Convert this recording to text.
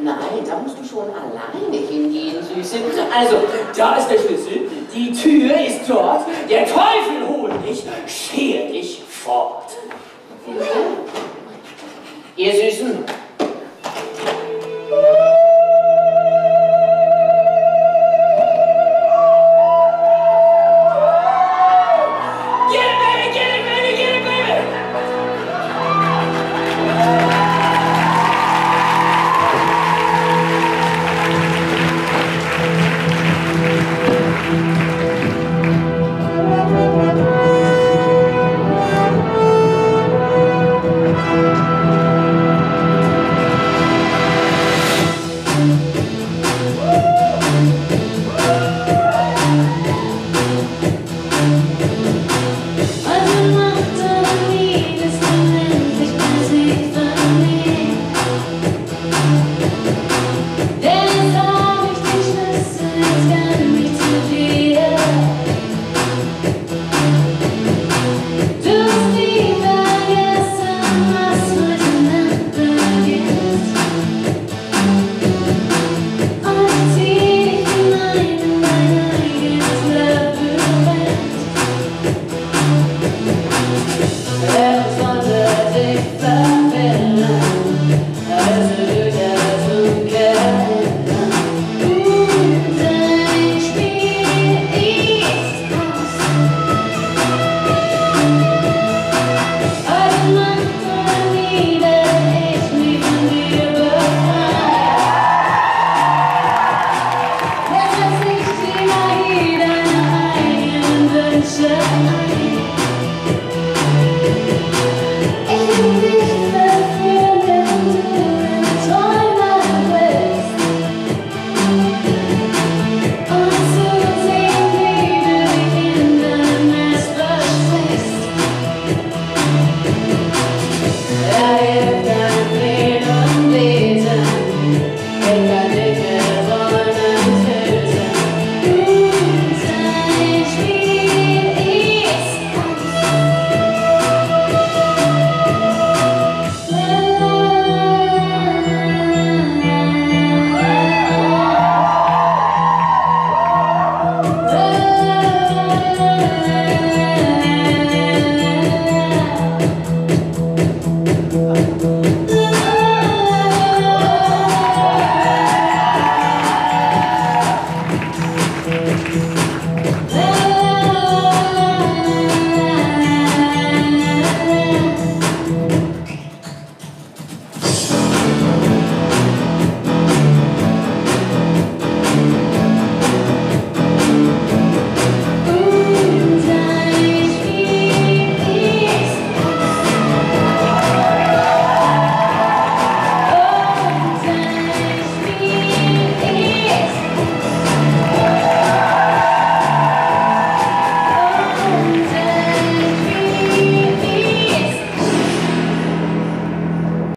Nein, da musst du schon alleine hingehen, Süße. Also, da ist der Schlüssel, die Tür ist dort, der Teufel holt dich, scher dich fort. Ihr Süßen,